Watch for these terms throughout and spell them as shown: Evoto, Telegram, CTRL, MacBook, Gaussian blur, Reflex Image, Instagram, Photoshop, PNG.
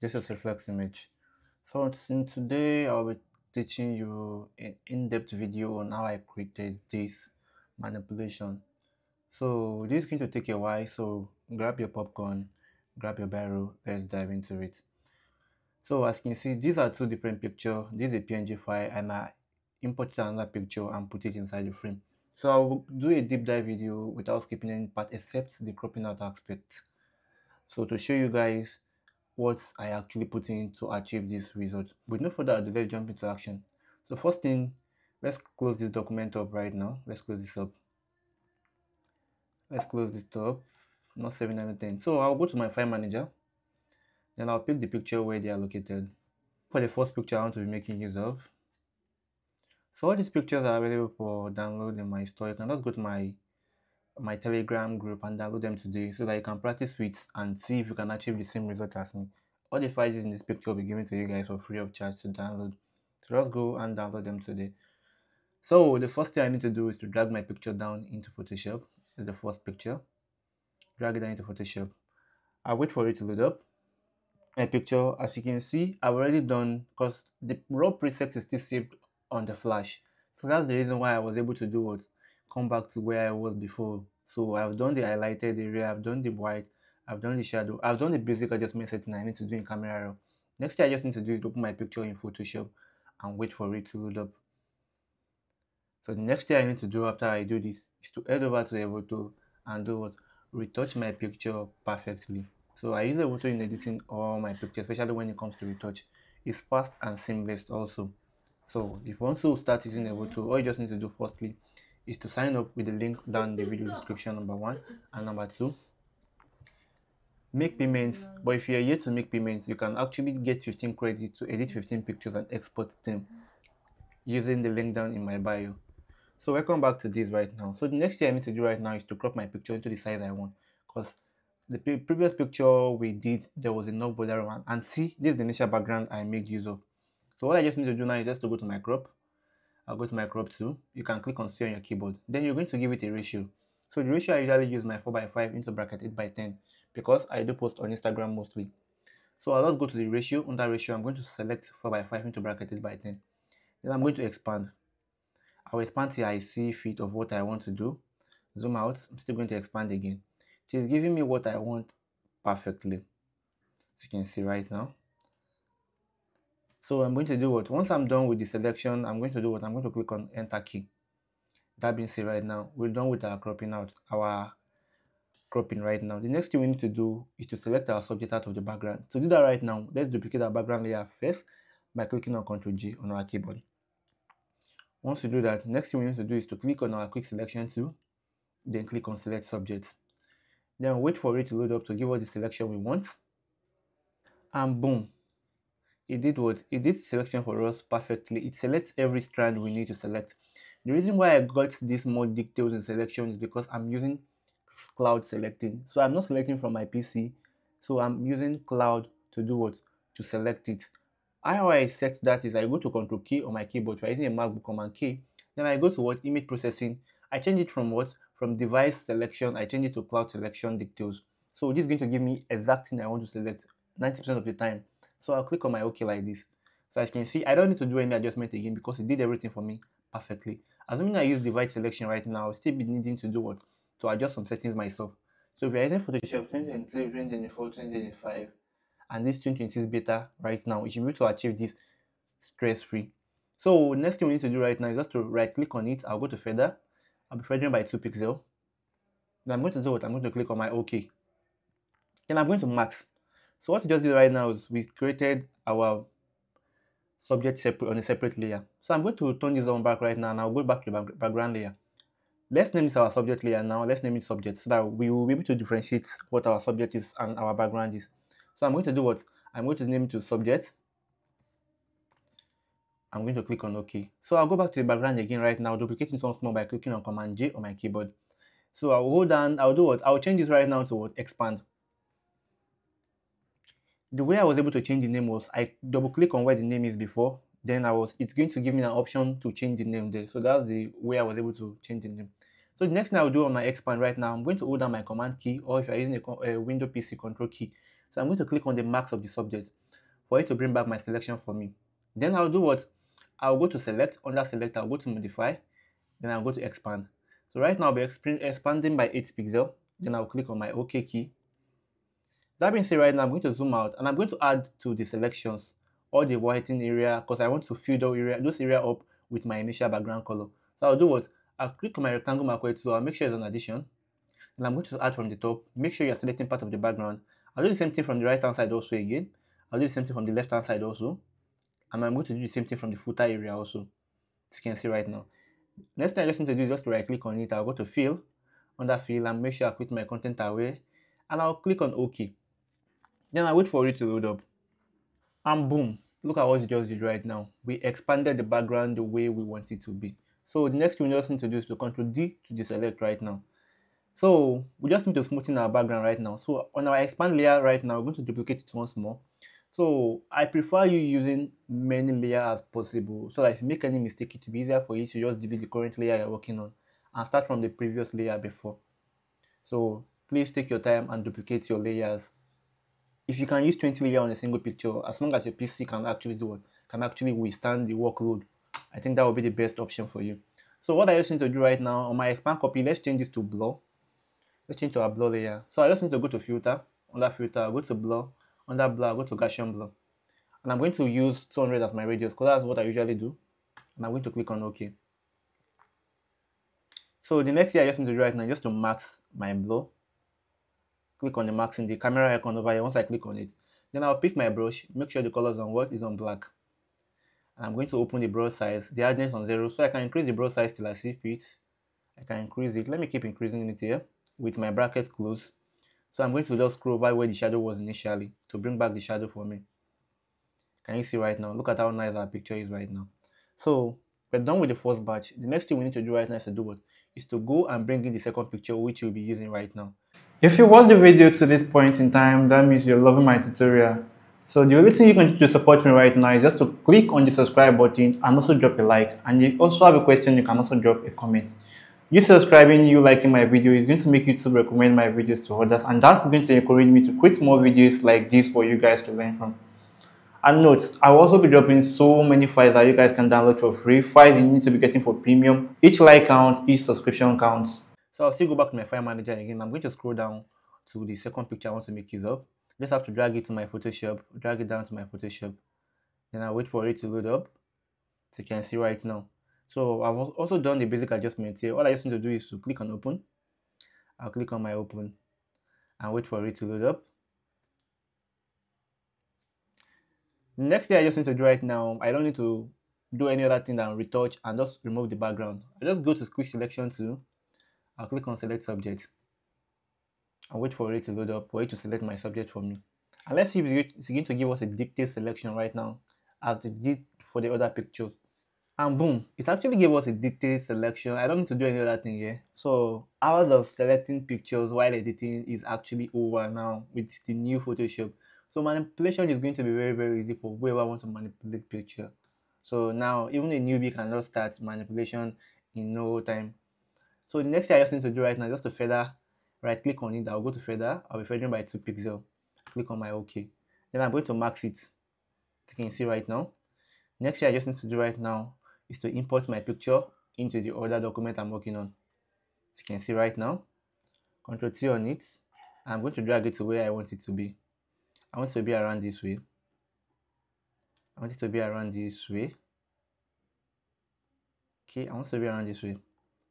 This is Reflex Image. So in today I'll be teaching you an in-depth video on how I created this manipulation. So this is going to take a while, so grab your popcorn, grab your barrel, let's dive into it. So as you can see, these are two different pictures. This is a PNG file and I imported another picture and put it inside the frame. So I will do a deep dive video without skipping any part except the cropping out aspect. So to show you guys what I actually put in to achieve this result. With no further ado, let's jump into action. So first thing, let's close this document up right now. Let's close this up. Let's close this up. Not saving anything. So I'll go to my file manager. Then I'll pick the picture where they are located. For the first picture I want to be making use of. So all these pictures are available for download in my store. You can just go to my Telegram group and download them today so that you can practice with and see if you can achieve the same result as me. All the files in this picture will be given to you guys for free of charge to download. So just go and download them today. So the first thing I need to do is to drag my picture down into Photoshop. This is the first picture. Drag it down into Photoshop. I'll wait for it to load up. My picture, as you can see, I've already done because the raw preset is still saved on the flash, so that's the reason why I was able to do what, come back to where I was before. So I've done the highlighted area, I've done the white, I've done the shadow, I've done the basic adjustment setting I need to do in Camera Raw. Next thing I just need to do is open my picture in Photoshop and wait for it to load up. So the next thing I need to do after I do this is to head over to Evoto and do what, retouch my picture perfectly. So I use Evoto in editing all my pictures, especially when it comes to retouch. It's fast and seamless also. So if you want to start using Evoto, all you just need to do firstly is to sign up with the link down in the video description, number one, and number two, make payments. But if you are yet to make payments, you can actually get 15 credits to edit 15 pictures and export them using the link down in my bio. So welcome back to this right now. So the next thing I need to do right now is to crop my picture into the size I want, because the previous picture we did, there was a no border one, and see, this is the initial background I made use of. So what I just need to do now is just to go to my crop. I'll go to my crop tool. You can click on C on your keyboard. Then you're going to give it a ratio. So the ratio I usually use my 4:5 into bracket 8:10 because I do post on Instagram mostly. So I'll just go to the ratio. Under ratio, I'm going to select 4:5 into bracket 8:10. Then I'm going to expand. I'll expand till I see fit of what I want to do. Zoom out. I'm still going to expand again. So it's giving me what I want perfectly. So you can see right now. So I'm going to do what? Once I'm done with the selection, I'm going to do what? I'm going to click on Enter key. That being said, right now, we're done with our cropping out, The next thing we need to do is to select our subject out of the background. To do that right now, let's duplicate our background layer first by clicking on Ctrl G on our keyboard. Once we do that, next thing we need to do is to click on our quick selection tool, then click on Select Subject. Then wait for it to load up to give us the selection we want. And boom. It did what? It did selection for us perfectly. It selects every strand we need to select. The reason why I got this more details in selection is because I'm using cloud selecting. So I'm not selecting from my PC. So I'm using cloud to do what? To select it. How I set that is I go to Control key on my keyboard, right? Using a MacBook Command key. Then I go to what? Image processing. I change it from what? From device selection. I change it to cloud selection details. So this is going to give me exact thing I want to select 90% of the time. So I'll click on my OK like this. So as you can see, I don't need to do any adjustment again because it did everything for me perfectly. Assuming I use device selection right now, I'll still be needing to do what? To adjust some settings myself. So if you're using Photoshop 2023, 2024, 2025, and this 2026 beta right now, you should be able to achieve this stress-free. So next thing we need to do right now is just to right-click on it. I'll go to Feather. I'll be feathering by 2 pixels. Then I'm going to do what? I'm going to click on my OK. Then I'm going to max. So what we just did right now is we created our subject separate on a separate layer. So I'm going to turn this on back right now and I'll go back to the background layer. Let's name this our subject layer now. Let's name it subject so that we will be able to differentiate what our subject is and our background is. So I'm going to do what? I'm going to name it to subject. I'm going to click on OK. So I'll go back to the background again right now, duplicating once more by clicking on Command J on my keyboard. So I'll hold down, I'll do what? I'll change this right now to what? Expand. The way I was able to change the name was I double click on where the name is before, then it's going to give me an option to change the name there. So that's the way I was able to change the name. So the next thing I'll do on my expand right now, I'm going to hold down my command key, or if you're using a window PC, Control key. So I'm going to click on the max of the subject. for it to bring back my selection for me. Then I'll do what? I'll go to select, under select, I'll go to modify, then I'll go to expand. So right now I'll be expanding by 8 pixels, then I'll click on my OK key. That being said, right now I'm going to zoom out and I'm going to add to the selections all the whitening area because I want to fill those area up with my initial background color. So I'll do what? I'll click on my rectangle marker tool, I'll make sure it's on addition, and I'm going to add from the top. Make sure you're selecting part of the background. I'll do the same thing from the right hand side also again. I'll do the same thing from the left hand side also. And I'm going to do the same thing from the footer area also, as you can see right now. Next thing I just need to do is just right click on it. I'll go to fill, under fill, and make sure I click my content away, and I'll click on OK. Then I wait for it to load up. And boom, look at what we just did right now. We expanded the background the way we want it to be. So the next thing we just need to do is to Ctrl D to deselect right now. So we just need to smoothen our background right now. So on our expand layer right now, we're going to duplicate it once more. So I prefer you using many layers as possible, so that if you make any mistake, it will be easier for you to just delete the current layer you're working on and start from the previous layer before. So please take your time and duplicate your layers. If you can use 20 layers on a single picture, as long as your PC can actually do it, can actually withstand the workload, I think that will be the best option for you. So what I just need to do right now on my expand copy, let's change this to blur. Let's change to our blur layer. So I just need to go to filter. Under filter, I'll go to blur. Under blur, I'll go to Gaussian blur. And I'm going to use 200 as my radius because that's what I usually do. And I'm going to click on OK. So the next thing I just need to do right now is just to max my blur. Click on the max in the camera icon over here. Once I click on it, then I'll pick my brush. Make sure the colors on what is on black. And I'm going to open the brush size, the hardness on 0. So I can increase the brush size till I see fit. I can increase it. Let me keep increasing it here, with my brackets closed. So I'm going to just scroll by where the shadow was initially to bring back the shadow for me. Can you see right now? Look at how nice our picture is right now. So we're done with the first batch. The next thing we need to do right now is to do what? Is to go and bring in the second picture, which we'll be using right now. If you watched the video to this point in time, that means you're loving my tutorial. So the only thing you can do to support me right now is just to click on the subscribe button and also drop a like. And you also have a question, you can also drop a comment. You subscribing, you liking my video is going to make YouTube recommend my videos to others, and that's going to encourage me to create more videos like this for you guys to learn from. And note, I will also be dropping so many files that you guys can download for free, files you need to be getting for premium. Each like counts, each subscription counts. So I'll still go back to my file manager again. I'm going to scroll down to the second picture I want to make use of. Just have to drag it to my Photoshop, drag it down to my Photoshop. Then I'll wait for it to load up, as you can see right now. So I've also done the basic adjustments here. All I just need to do is to click on open. I'll click on my open and wait for it to load up. Next thing I just need to do right now, I don't need to do any other thing than retouch and just remove the background. I just go to quick selection tool. I'll click on select subject. I'll wait for it to load up, for it to select my subject for me. And let's see if it's going to give us a dictate selection right now, as it did for the other picture. And boom, it actually gave us a detailed selection. I don't need to do any other thing here. So hours of selecting pictures while editing is actually over now with the new Photoshop. So manipulation is going to be very, very easy for whoever wants to manipulate picture. So now even a newbie cannot start manipulation in no time. So the next thing I just need to do right now is just to feather. Right click on it, I'll go to feather. I'll be feathering by 2 pixels. Click on my OK. Then I'm going to max it, as you can see right now. Next thing I just need to do right now is to import my picture into the other document I'm working on. As you can see right now, Ctrl-T on it. I'm going to drag it to where I want it to be. I want it to be around this way. I want it to be around this way. Okay, I want it to be around this way.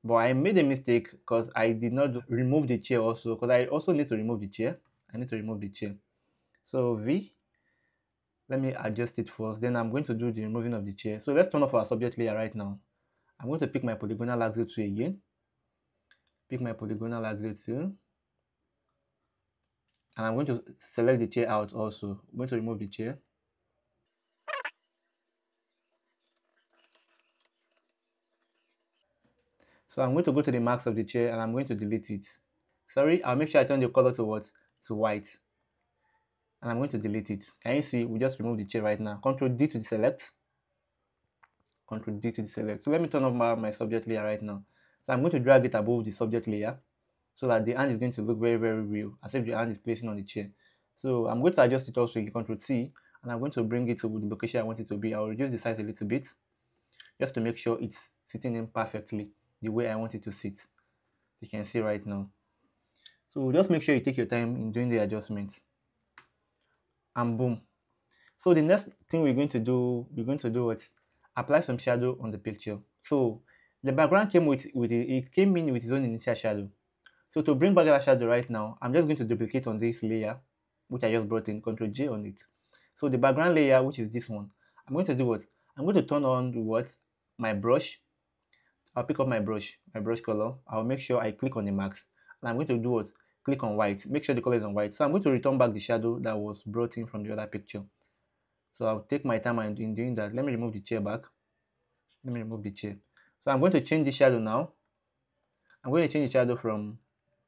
But I made a mistake because I did not remove the chair also, because I also need to remove the chair. I need to remove the chair. So V. Let me adjust it first, then I'm going to do the removing of the chair. So let's turn off our subject layer right now. I'm going to pick my polygonal axle tool again. Pick my polygonal axle tool. And I'm going to select the chair out also. I'm going to remove the chair. So I'm going to go to the marks of the chair and I'm going to delete it. Sorry, I'll make sure I turn the color to what? To white. And I'm going to delete it. Can you see? We just removed the chair right now. Ctrl D to deselect. Ctrl D to deselect. So let me turn off my subject layer right now. So I'm going to drag it above the subject layer so that the hand is going to look very, very real, as if the hand is placing on the chair. So I'm going to adjust it also. Ctrl C. and I'm going to bring it to the location I want it to be. I'll reduce the size a little bit just to make sure it's sitting in perfectly the way I want it to sit. You can see right now. So just make sure you take your time in doing the adjustments, and boom. So the next thing we're going to do is apply some shadow on the picture. So the background came in with its own initial shadow. So to bring back that shadow right now, I'm just going to duplicate on this layer, which I just brought in, Ctrl J on it. So the background layer, which is this one, I'm going to do what? I'm going to turn on what? My brush. I'll pick up my brush color. I'll make sure I click on the max. And I'm going to do what? Click on white. Make sure the color is on white. So I'm going to return back the shadow that was brought in from the other picture. So I'll take my time in doing that. Let me remove the chair back. Let me remove the chair. So I'm going to change the shadow now. I'm going to change the shadow from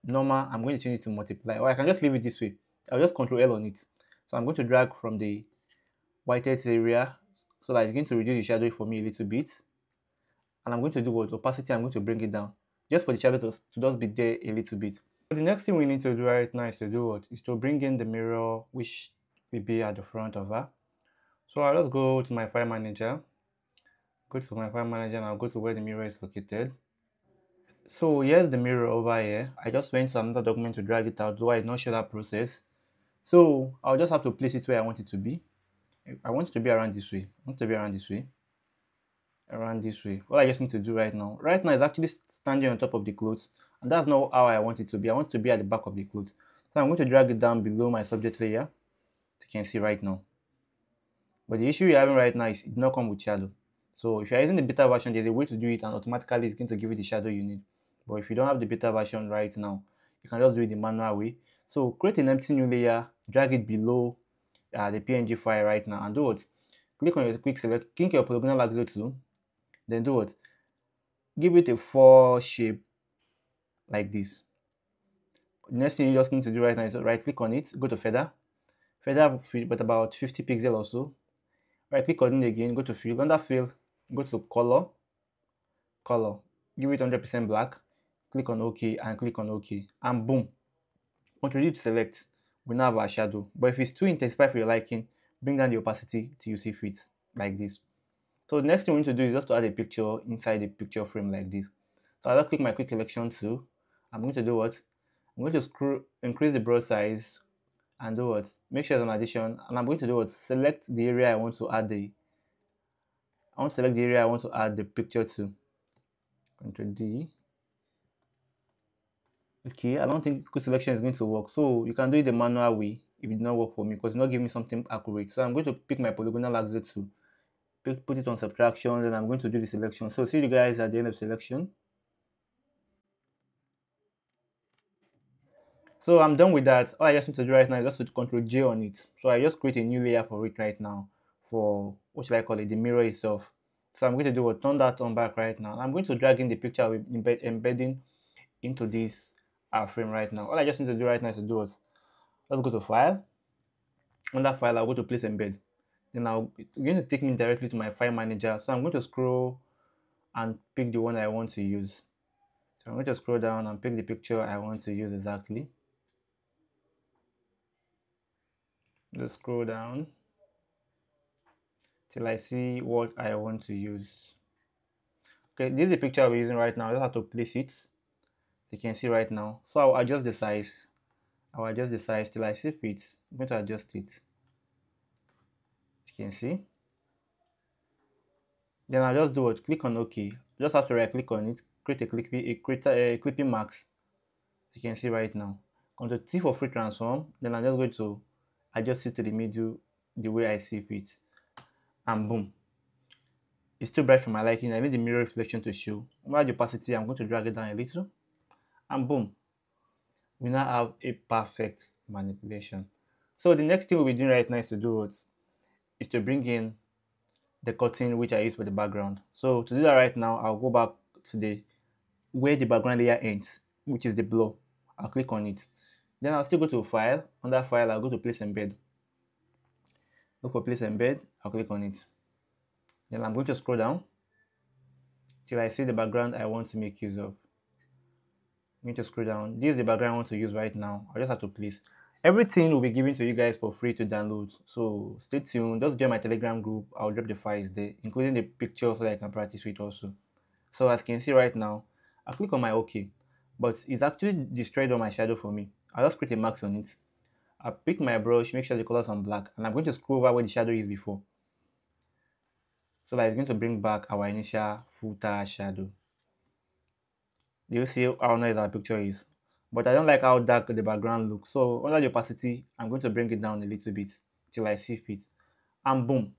normal. I'm going to change it to multiply. Or I can just leave it this way. I'll just Ctrl L on it. So I'm going to drag from the whitest area so that it's going to reduce the shadow for me a little bit. And I'm going to do what? Opacity, I'm going to bring it down. Just for the shadow to just be there a little bit. So the next thing we need to do right now is to do what? Is to bring in the mirror, which will be at the front of her. So I'll just go to my file manager. Go to my file manager and I'll go to where the mirror is located. So here's the mirror over here. I just went to another document to drag it out, though I did not show that process. So I'll just have to place it where I want it to be. I want it to be around this way. I want it to be around this way. Around this way. What I just need to do right now is actually standing on top of the clothes, and that's not how I want it to be. I want it to be at the back of the clothes. So I'm going to drag it down below my subject layer, as you can see right now. But the issue you're having right now is it does not come with shadow. So if you're using the beta version, there's a way to do it, and automatically it's going to give you the shadow you need. But if you don't have the beta version right now, you can just do it the manual way. So create an empty new layer, drag it below the PNG file right now, and do what? Click on your quick select, click your polygonal axis tool. Then do what? Give it a 4 shape like this. Next thing you just need to do right now is right click on it, go to feather. Feather but about 50 pixels or so. Right click on it again, go to fill. Under fill, go to color. Color. Give it 100% black. Click on OK and click on OK. And boom. What we need to select, we now have our shadow. But if it's too intensified for your liking, bring down the opacity till you see fit like this. So the next thing we need to do is just to add a picture inside the picture frame like this. So I'll just click my quick selection tool. I'm going to do what? I'm going to increase the broad size and do what? Make sure it's an addition. And I'm going to do what? Select the area I want to add the. I want to select the area I want to add the picture to. Ctrl D. Okay, I don't think quick selection is going to work. So you can do it the manual way if it did not work for me because it's not giving me something accurate. So I'm going to pick my polygonal axis tool. Put it on subtraction, then I'm going to do the selection. So see you guys at the end of selection. So I'm done with that. All I just need to do right now is just to Ctrl J on it. So I just create a new layer for it right now. For, what should I call it, the mirror itself. So I'm going to do what, turn that on back right now. I'm going to drag in the picture with embedding into this frame right now. All I just need to do right now is to do what? Let's go to file. On that file, I'll go to place embed. Now it's going to take me directly to my file manager, so I'm going to scroll and pick the one I want to use. So I'm going to scroll down and pick the picture I want to use exactly. Just scroll down till I see what I want to use. Okay, this is the picture we're using right now. I just have to place it. You can see right now. So I'll adjust the size. I'll adjust the size till I see fit. I'm going to adjust it. You can see. Then I'll just do it. Click on OK. Just have to right click on it. Create a clipping max. As you can see right now. Ctrl T for free transform. Then I'm just going to adjust it to the middle the way I see fit. And boom. It's too bright for my liking. I need the mirror reflection to show. About the opacity, I'm going to drag it down a little. And boom. We now have a perfect manipulation. So the next thing we'll be doing right now is to do what? Is to bring in the curtain which I use for the background. So to do that right now, I'll go back to the where the background layer ends, which is the blur. I'll click on it. Then I'll still go to file. Under file, I'll go to place embed. Look for place embed. I'll click on it. Then I'm going to scroll down till I see the background I want to make use of. I'm going to scroll down. This is the background I want to use right now. I just have to place. Everything will be given to you guys for free to download, so stay tuned. Just join my Telegram group. I'll drop the files there, including the pictures, so that I can practice with also. So as you can see right now, I click on my OK, but it's actually destroyed all my shadow for me. I'll just create a mask on it. I pick my brush, make sure the color's on black, and I'm going to scroll over where the shadow is before. So that is going to bring back our initial footer shadow. Do you see how nice our picture is? But I don't like how dark the background looks. So under the opacity, I'm going to bring it down a little bit till I see fit. And boom,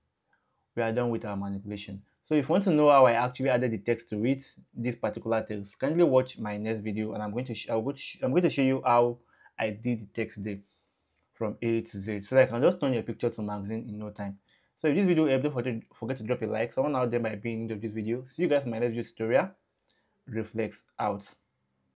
we are done with our manipulation. So if you want to know how I actually added the text to it, this particular text, kindly watch my next video, and I'm going to show you how I did the text there from A to Z. So that I can just turn your picture to magazine in no time. So if this video helped, don't forget to drop a like. Someone out there might be in this video. See you guys in my next video tutorial. Reflex out.